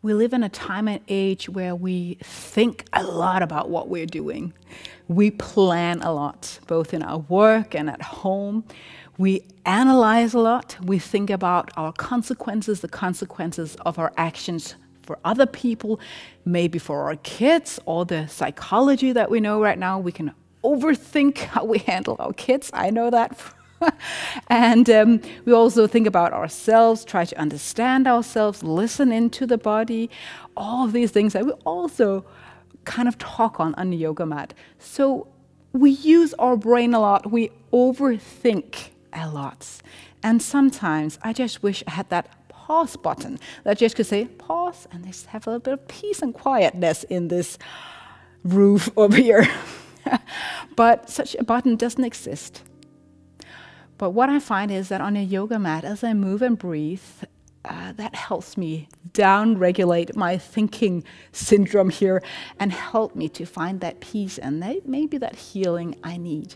We live in a time and age where we think a lot about what we're doing. We plan a lot, both in our work and at home. We analyze a lot. We think about our consequences, the consequences of our actions for other people, maybe for our kids, or the psychology that we know right now. We can overthink how we handle our kids. I know that. And we also think about ourselves, try to understand ourselves, listen into the body, all of these things that we also kind of talk on the yoga mat. So we use our brain a lot, we overthink a lot. And sometimes I just wish I had that pause button that just could say pause and just have a little bit of peace and quietness in this roof over here. But such a button doesn't exist. But what I find is that on a yoga mat, as I move and breathe, that helps me down-regulate my thinking syndrome here and help me to find that peace and maybe that healing I need.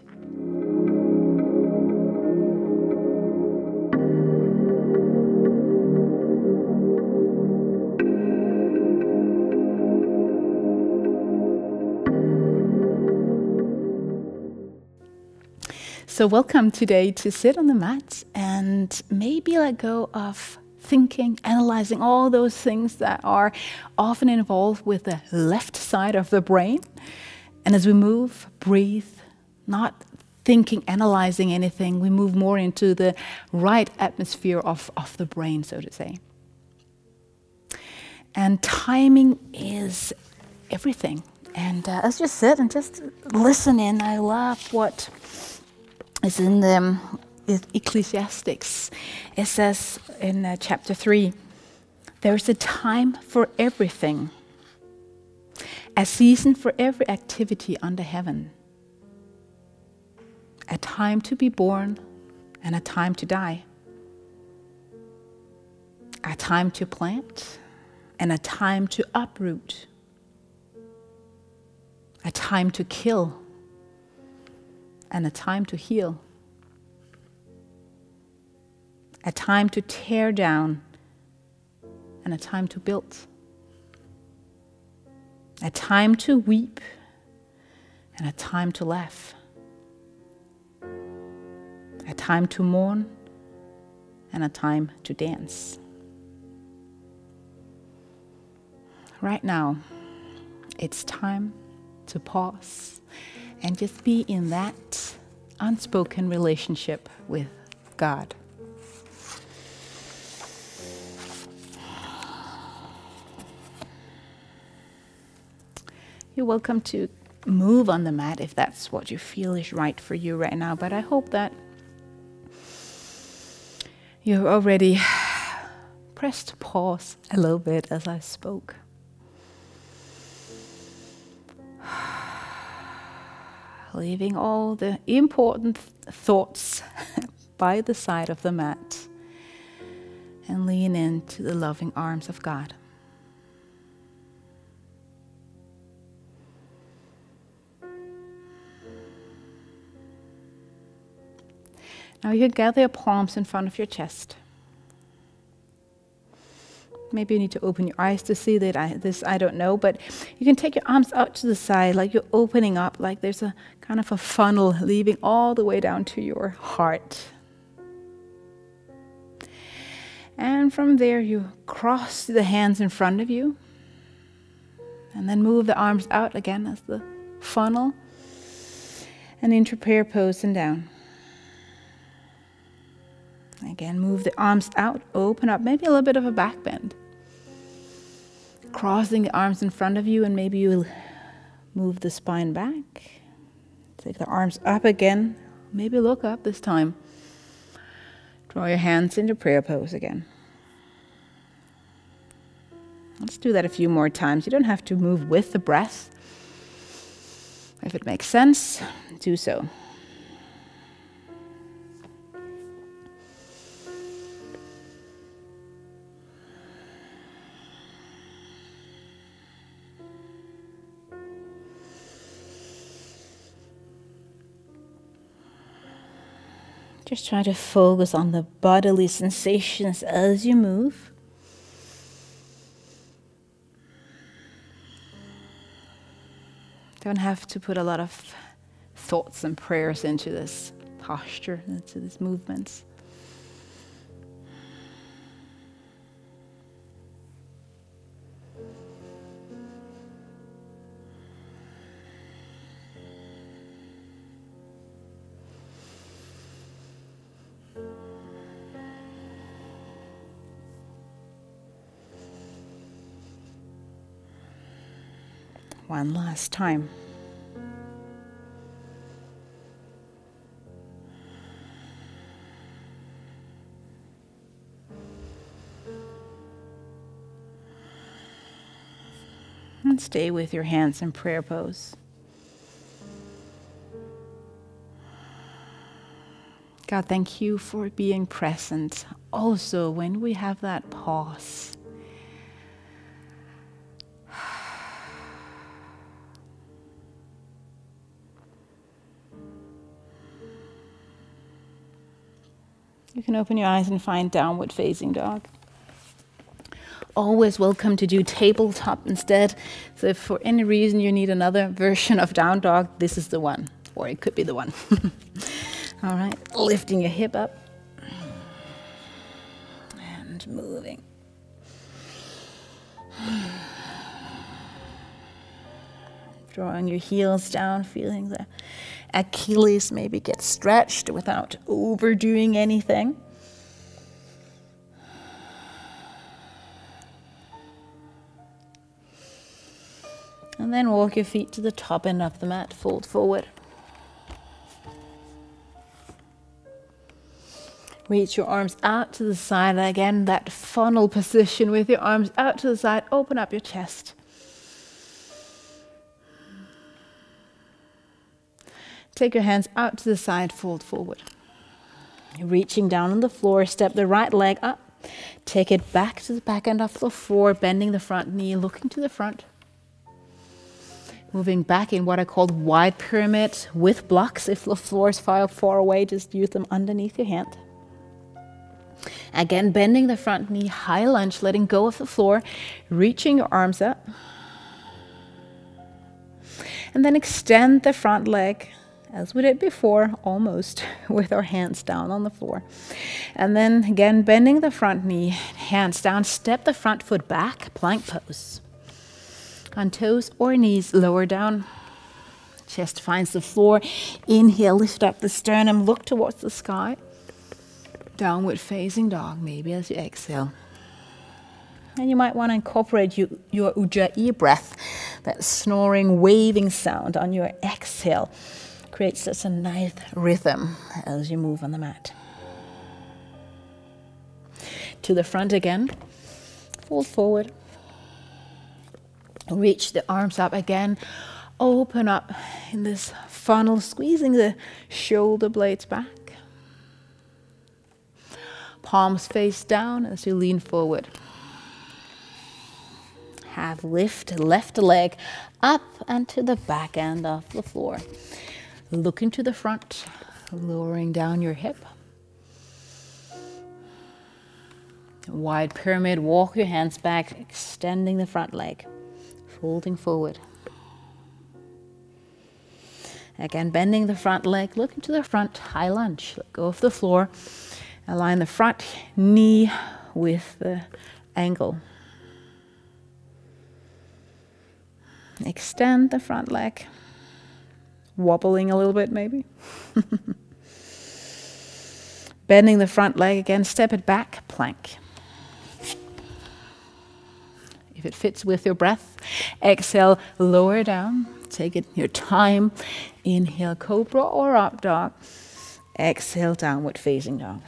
So welcome today to sit on the mat and maybe let go of thinking, analyzing all those things that are often involved with the left side of the brain. And as we move, breathe, not thinking, analyzing anything, we move more into the right atmosphere of the brain, so to say. And timing is everything. And let's just sit and just listen in. I love what is in the Ecclesiastes. It says in chapter 3, there is a time for everything, a season for every activity under heaven, a time to be born and a time to die, a time to plant and a time to uproot, a time to kill and a time to heal, a time to tear down and a time to build, a time to weep and a time to laugh, a time to mourn and a time to dance. Right now, it's time to pause and just be in that unspoken relationship with God. You're welcome to move on the mat if that's what you feel is right for you right now, but I hope that you've already pressed pause a little bit as I spoke. Leaving all the important thoughts by the side of the mat and lean into the loving arms of God. Now you gather your palms in front of your chest. Maybe you need to open your eyes to see that. I don't know, but you can take your arms out to the side like you're opening up, like there's a kind of a funnel leading all the way down to your heart. And from there you cross the hands in front of you and then move the arms out again as the funnel and into prayer pose and down. Again, move the arms out, open up, maybe a little bit of a back bend. Crossing the arms in front of you, and maybe you'll move the spine back. Take the arms up again, maybe look up this time. Draw your hands into prayer pose again. Let's do that a few more times. You don't have to move with the breath. If it makes sense, do so. Just try to focus on the bodily sensations as you move. Don't have to put a lot of thoughts and prayers into this posture, into these movements. One last time. And stay with your hands in prayer pose. God, thank you for being present also when we have that pause. You can open your eyes and find downward facing dog. Always welcome to do tabletop instead. So if for any reason you need another version of down dog, this is the one, or it could be the one. All right, lifting your hip up and moving. Drawing your heels down, feeling the Achilles maybe get stretched without overdoing anything. And then walk your feet to the top end of the mat, fold forward. Reach your arms out to the side, and again that funnel position with your arms out to the side, open up your chest. Take your hands out to the side, fold forward. Reaching down on the floor, step the right leg up. Take it back to the back end of the floor, bending the front knee, looking to the front. Moving back in what I call wide pyramid with blocks. If the floor is far away, just use them underneath your hand. Again, bending the front knee, high lunge, letting go of the floor, reaching your arms up. And then extend the front leg, as we did before, almost, with our hands down on the floor. And then again, bending the front knee, hands down, step the front foot back, plank pose. On toes or knees, lower down, chest finds the floor. Inhale, lift up the sternum, look towards the sky. Downward facing dog, maybe as you exhale. And you might want to incorporate your Ujjayi breath, that snoring, waving sound on your exhale. Creates such a nice rhythm as you move on the mat. To the front again, fold forward. Reach the arms up again, open up in this funnel, squeezing the shoulder blades back. Palms face down as you lean forward. Have lift left leg up and to the back end of the floor. Looking to the front, lowering down your hip. Wide pyramid, walk your hands back, extending the front leg, folding forward. Again, bending the front leg, looking to the front, high lunge. Let go of the floor, align the front knee with the ankle. Extend the front leg. Wobbling a little bit, maybe. Bending the front leg again, step it back, plank. If it fits with your breath, exhale, lower down. Take it your time. Inhale, cobra or up dog. Exhale, downward facing dog.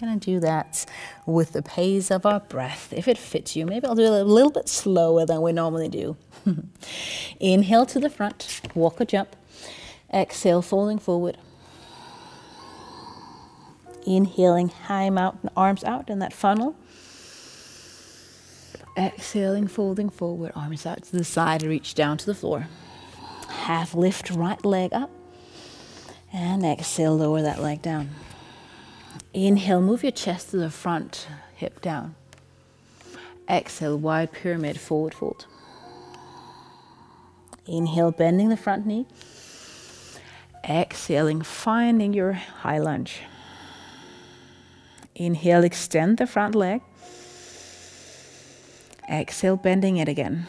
Going to do that with the pace of our breath, if it fits you. Maybe I'll do it a little bit slower than we normally do. Inhale to the front, walk or jump. Exhale, folding forward. Inhaling, high mountain arms out in that funnel. Exhaling, folding forward, arms out to the side, reach down to the floor. Half lift right leg up. And exhale, lower that leg down. Inhale, move your chest to the front, hip down. Exhale, wide pyramid, forward fold. Inhale, bending the front knee. Exhaling, finding your high lunge. Inhale, extend the front leg. Exhale, bending it again.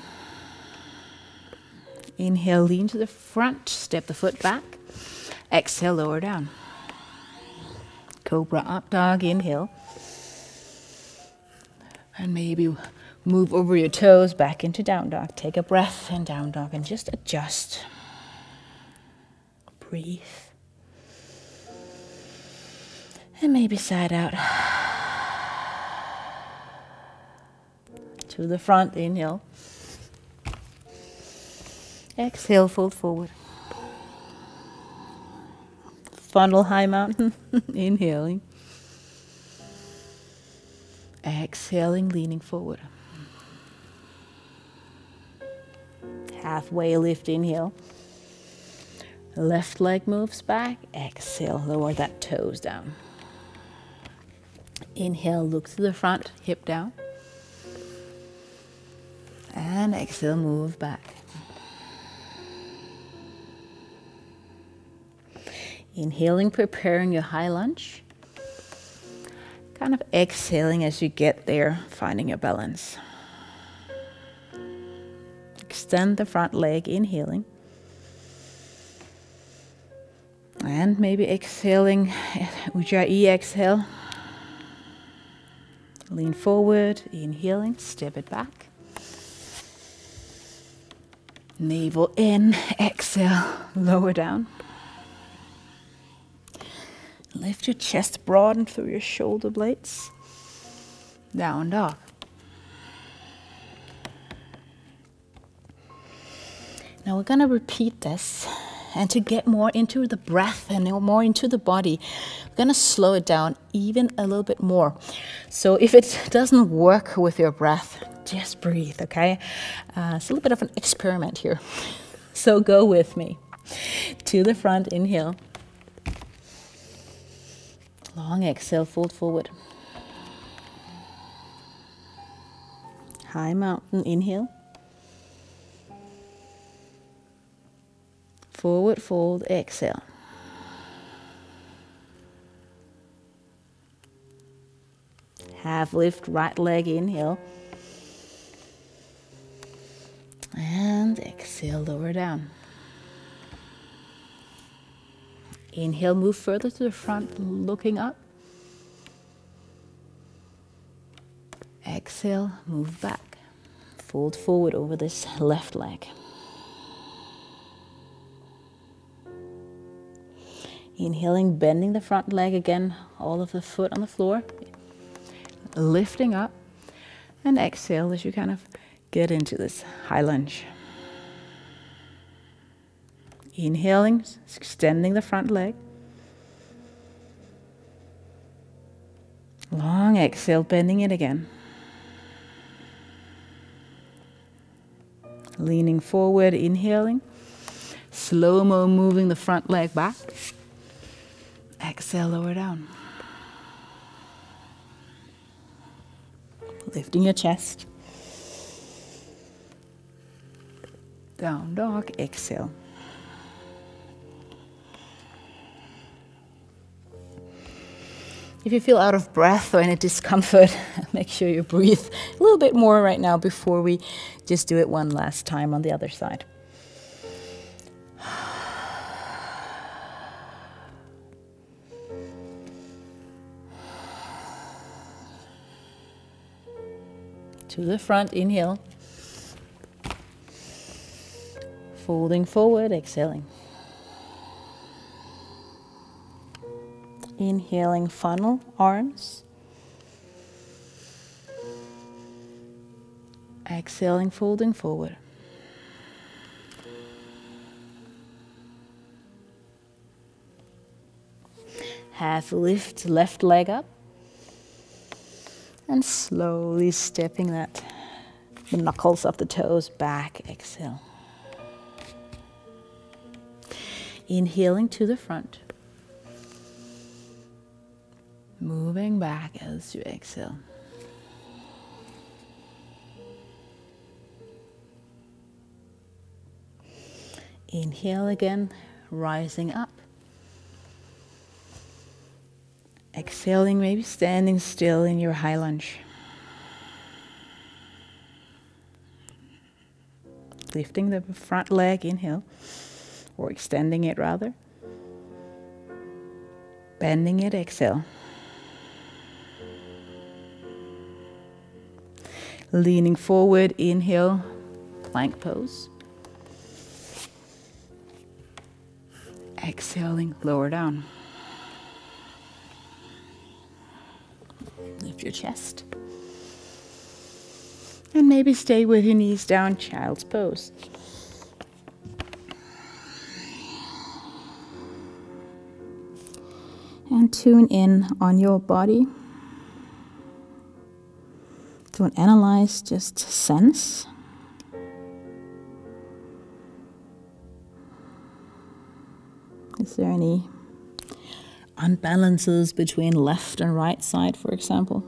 Inhale, lean to the front, step the foot back. Exhale, lower down. Cobra up dog, inhale. And maybe move over your toes back into down dog. Take a breath in down dog and just adjust. Breathe. And maybe side out. To the front, inhale. Exhale, fold forward. Funnel high mountain, inhaling. Exhaling, leaning forward. Halfway lift, inhale. Left leg moves back, exhale, lower that toes down. Inhale, look to the front, hip down. And exhale, move back. Inhaling, preparing your high lunge. Kind of exhaling as you get there, finding your balance. Extend the front leg, inhaling. And maybe exhaling, Ujjayi exhale. Lean forward, inhaling, step it back. Navel in, exhale, lower down. Lift your chest, broaden through your shoulder blades. Down dog. Now we're going to repeat this. And to get more into the breath and more into the body, we're going to slow it down even a little bit more. So if it doesn't work with your breath, just breathe, okay? It's a little bit of an experiment here. So go with me. To the front, inhale. Long exhale, fold forward. High mountain, inhale. Forward fold, exhale. Half lift, right leg, inhale. And exhale, lower down. Inhale, move further to the front, looking up. Exhale, move back. Fold forward over this left leg. Inhaling, bending the front leg again, all of the foot on the floor. Lifting up. And exhale as you kind of get into this high lunge. Inhaling, extending the front leg. Long exhale, bending it again. Leaning forward, inhaling. Slow-mo, moving the front leg back. Exhale, lower down. Lifting your chest. Down dog, exhale. If you feel out of breath or in a discomfort, make sure you breathe a little bit more right now before we just do it one last time on the other side. To the front, inhale. Folding forward, exhaling. Inhaling, funnel, arms. Exhaling, folding forward. Half lift, left leg up. And slowly stepping the knuckles of the toes back, exhale. Inhaling to the front. Moving back as you exhale. Inhale again, rising up. Exhaling, maybe standing still in your high lunge. Lifting the front leg, inhale, or extending it rather. Bending it, exhale. Leaning forward, inhale, plank pose. Exhaling, lower down. Lift your chest. And maybe stay with your knees down, child's pose. And tune in on your body. Don't analyze, just sense. Is there any unbalances between left and right side, for example?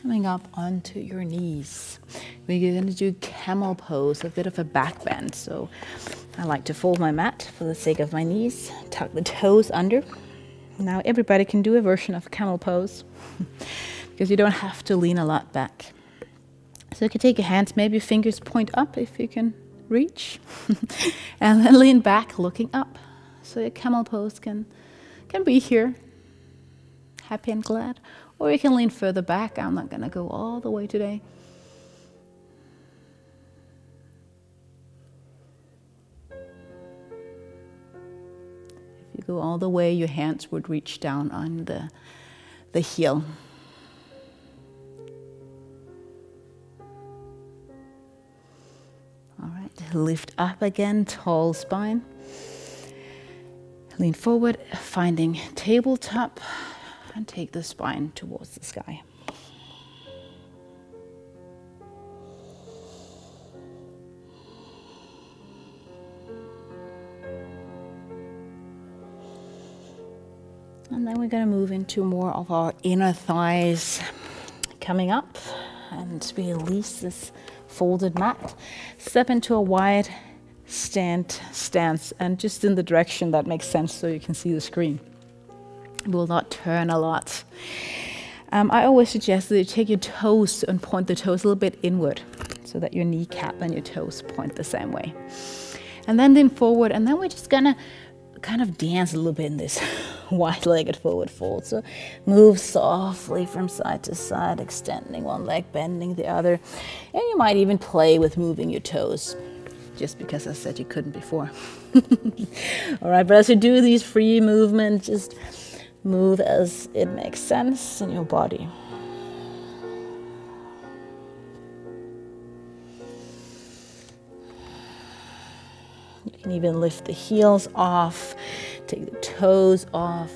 Coming up onto your knees. We're going to do camel pose, a bit of a back bend. So I like to fold my mat for the sake of my knees, tuck the toes under. Now everybody can do a version of camel pose because you don't have to lean a lot back. So you can take your hands, maybe fingers point up if you can reach, and then lean back looking up. So your camel pose can be here, happy and glad. Or you can lean further back. I'm not going to go all the way today. If you go all the way, your hands would reach down on the heel. All right, lift up again, tall spine. Lean forward, finding tabletop. And take the spine towards the sky. And then we're going to move into more of our inner thighs, coming up and release this folded mat. Step into a wide stance and just in the direction that makes sense so you can see the screen. Will not turn a lot. I always suggest that you take your toes and point the toes a little bit inward so that your kneecap and your toes point the same way. And then lean forward, and then we're just gonna kind of dance a little bit in this wide-legged forward fold. So move softly from side to side, extending one leg, bending the other. And you might even play with moving your toes, just because I said you couldn't before. All right, but as you do these free movements, just move as it makes sense in your body. You can even lift the heels off, take the toes off.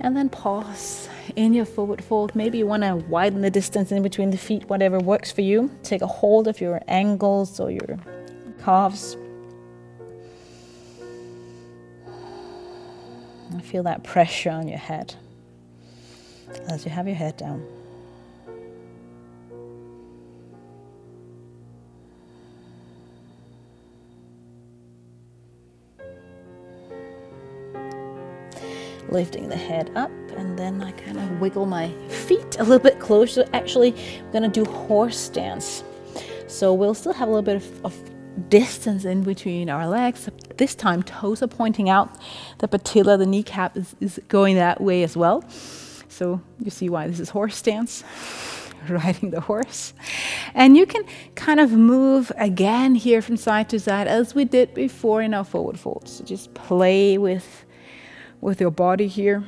And then pause in your forward fold. Maybe you want to widen the distance in between the feet, whatever works for you. Take a hold of your ankles or your calves. And feel that pressure on your head as you have your head down. Lifting the head up, and then I kind of wiggle my feet a little bit closer. Actually, I'm going to do horse stance. So we'll still have a little bit of distance in between our legs. This time, toes are pointing out. The patella, the kneecap, is going that way as well. So you see why this is horse stance, riding the horse. And you can kind of move again here from side to side as we did before in our forward fold. So just play with your body here.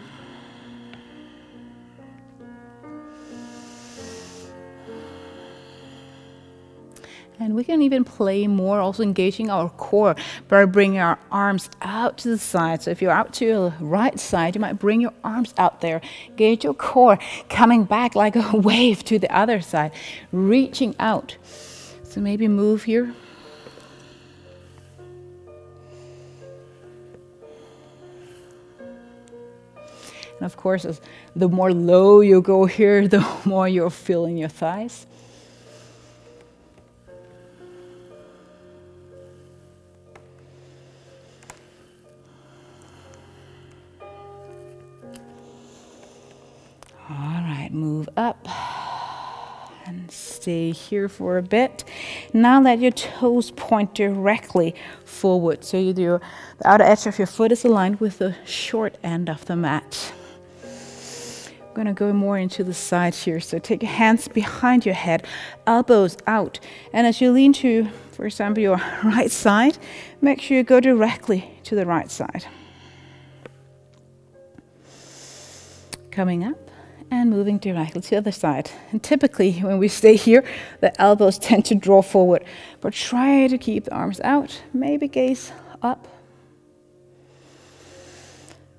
And we can even play more, also engaging our core by bringing our arms out to the side. So if you're out to your right side, you might bring your arms out there. Engage your core, coming back like a wave to the other side, reaching out. So maybe move here. And of course, the more low you go here, the more you're feeling your thighs. Move up and stay here for a bit. Now let your toes point directly forward, so the outer edge of your foot is aligned with the short end of the mat. I'm going to go more into the side here, so take your hands behind your head, elbows out, and as you lean to, for example, your right side, make sure you go directly to the right side. Coming up and moving directly to the other side. And typically when we stay here, the elbows tend to draw forward, but try to keep the arms out, maybe gaze up.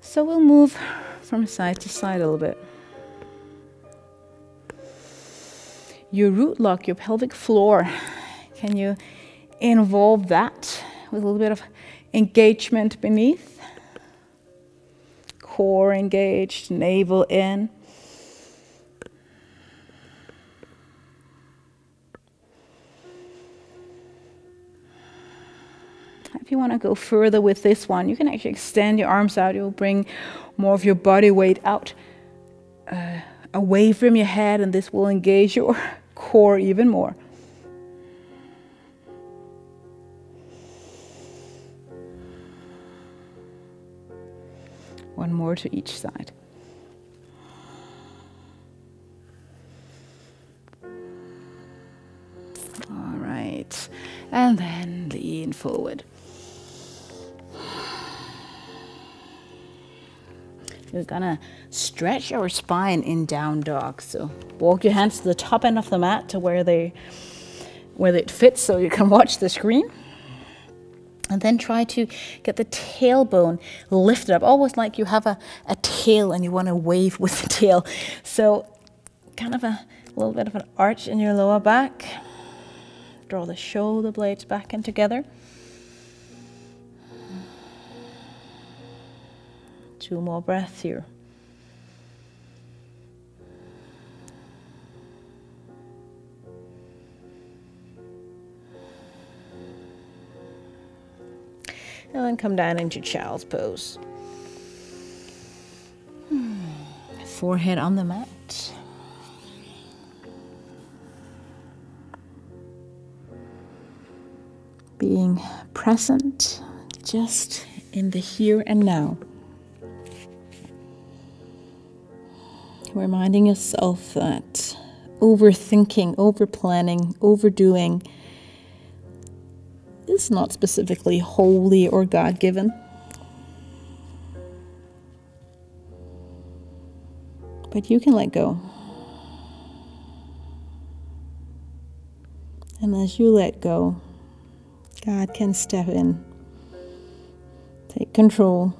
So we'll move from side to side a little bit. You root lock your pelvic floor. Can you involve that with a little bit of engagement beneath? Core engaged, navel in. If you want to go further with this one, you can actually extend your arms out. You'll bring more of your body weight out away from your head, and this will engage your core even more. One more to each side. All right, and then lean forward. We're gonna stretch our spine in down dog. So walk your hands to the top end of the mat to where it fits, so you can watch the screen. And then try to get the tailbone lifted up, almost like you have a tail and you want to wave with the tail. So kind of a little bit of an arch in your lower back. Draw the shoulder blades back in together. 2 more breaths here. And then come down into child's pose. Forehead on the mat. Being present, just in the here and now. Reminding yourself that overthinking, overplanning, overdoing is not specifically holy or God-given, but you can let go. And as you let go, God can step in, take control.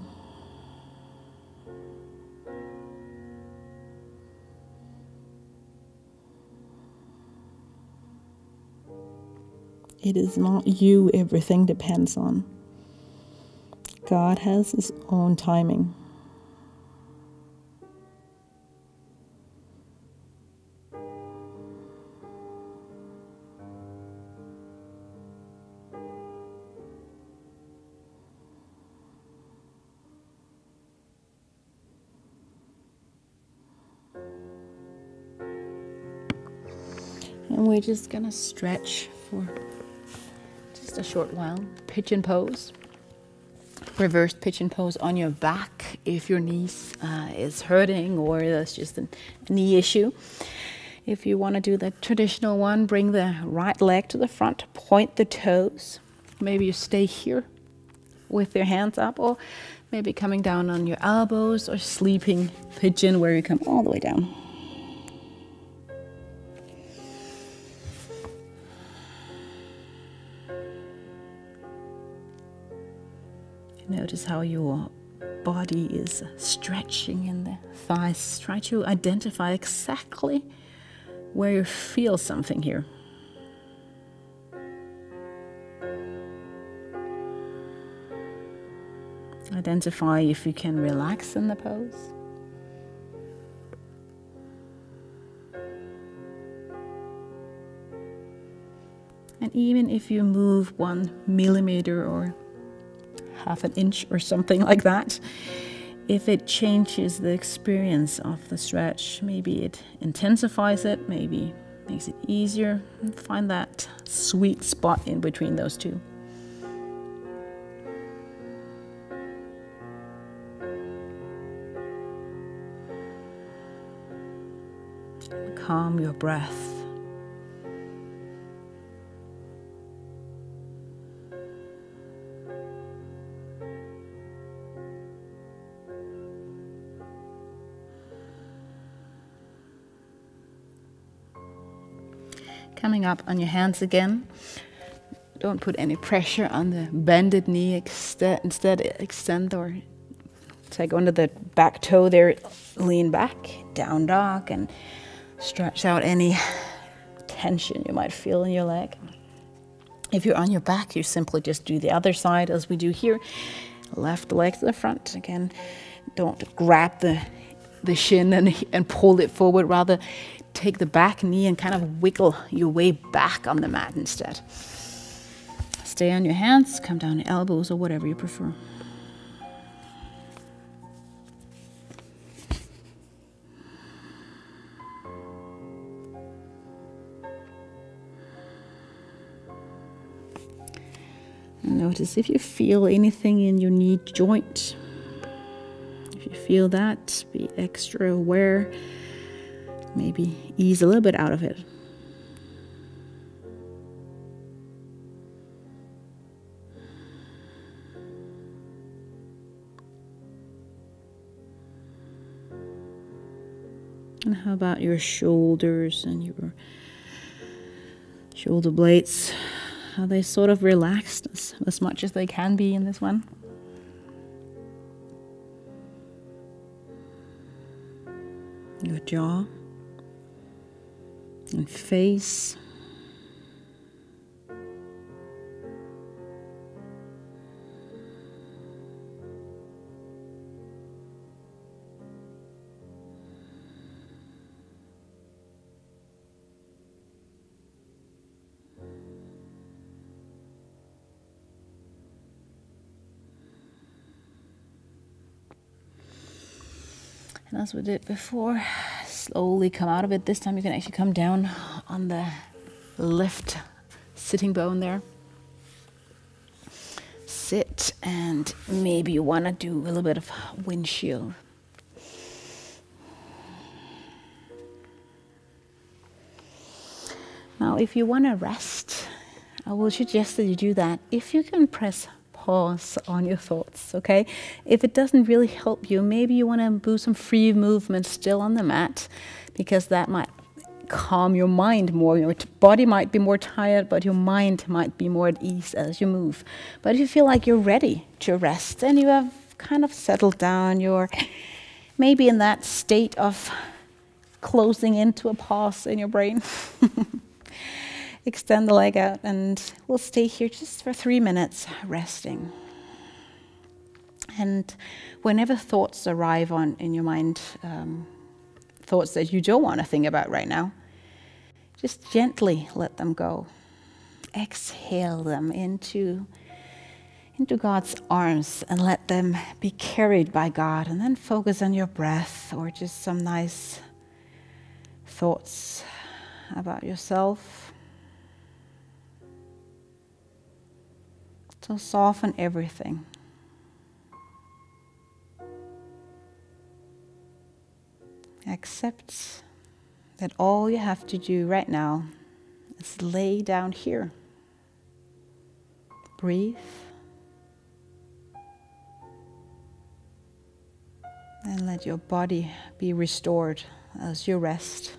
It is not you everything depends on. God has His own timing. And we're just gonna stretch for a short while. Pigeon pose, reverse pigeon pose on your back if your knees is hurting or that's just a knee issue. If you want to do the traditional one, bring the right leg to the front, point the toes. Maybe you stay here with your hands up, or maybe coming down on your elbows, or sleeping pigeon where you come all the way down. Notice how your body is stretching in the thighs. Try to identify exactly where you feel something here. Identify if you can relax in the pose. And even if you move 1 millimeter or half an inch or something like that, if it changes the experience of the stretch, maybe it intensifies it, maybe makes it easier, find that sweet spot in between those two. Calm your breath. Coming up on your hands again. Don't put any pressure on the bended knee. Instead, extend or take under the back toe there. Lean back, down dog, and stretch out any tension you might feel in your leg. If you're on your back, you simply just do the other side as we do here. Left leg to the front. Again, don't grab the shin and pull it forward. Rather, take the back knee and kind of wiggle your way back on the mat instead. Stay on your hands, come down your elbows or whatever you prefer. And notice if you feel anything in your knee joint. If you feel that, be extra aware. Maybe ease a little bit out of it. And how about your shoulders and your shoulder blades? Are they sort of relaxed as much as they can be in this one? Your jaw and face. And as we did before, slowly come out of it. This time you can actually come down on the left sitting bone there. Sit, and maybe you want to do a little bit of windshield. Now if you want to rest, I will suggest that you do that if you can press pause on your thoughts, okay? If it doesn't really help you, maybe you want to do some free movement still on the mat, because that might calm your mind more. Your body might be more tired, but your mind might be more at ease as you move. But if you feel like you're ready to rest and you have kind of settled down, you're maybe in that state of closing into a pause in your brain, extend the leg out, and we'll stay here just for 3 minutes, resting. And whenever thoughts arrive in your mind, thoughts that you don't want to think about right now, just gently let them go. Exhale them into God's arms and let them be carried by God. And then focus on your breath or just some nice thoughts about yourself. So soften everything. Accept that all you have to do right now is lay down here. Breathe. And let your body be restored as you rest.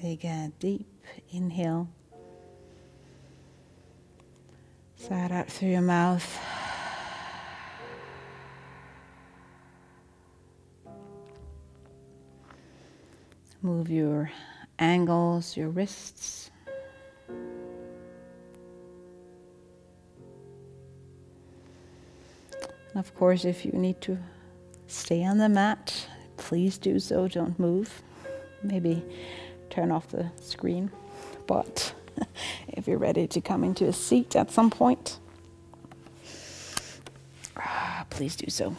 Take a deep inhale. Sigh out through your mouth. Move your ankles, your wrists. And of course, if you need to stay on the mat, please do so. Don't move. Maybe turn off the screen. But if you're ready to come into a seat at some point, please do so.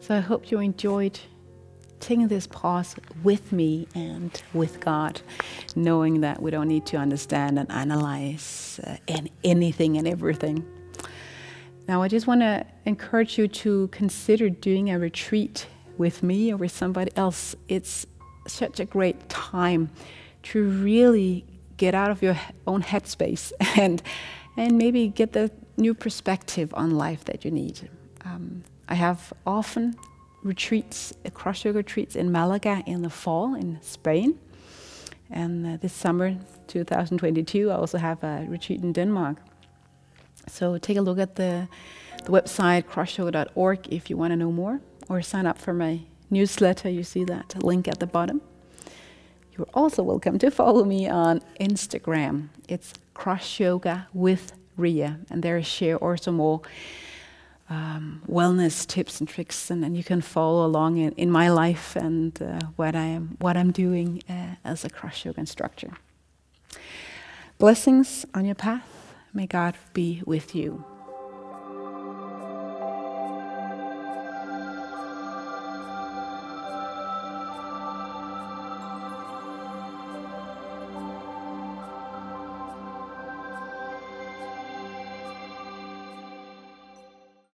So I hope you enjoyed taking this pause with me and with God, knowing that we don't need to understand and analyze anything and everything. Now I just want to encourage you to consider doing a retreat with me or with somebody else. It's such a great time to really get out of your own headspace and maybe get the new perspective on life that you need. I have often retreats, CrossYoga retreats in Malaga in the fall in Spain. And this summer, 2022, I also have a retreat in Denmark. So take a look at the website, crossyoga.org, if you want to know more, or sign up for my newsletter. You see that link at the bottom. You're also welcome to follow me on Instagram. It's CrossYoga with Ria, and there I share also more wellness tips and tricks, and you can follow along in my life and what I'm doing as a CrossYoga instructor. Blessings on your path. May God be with you.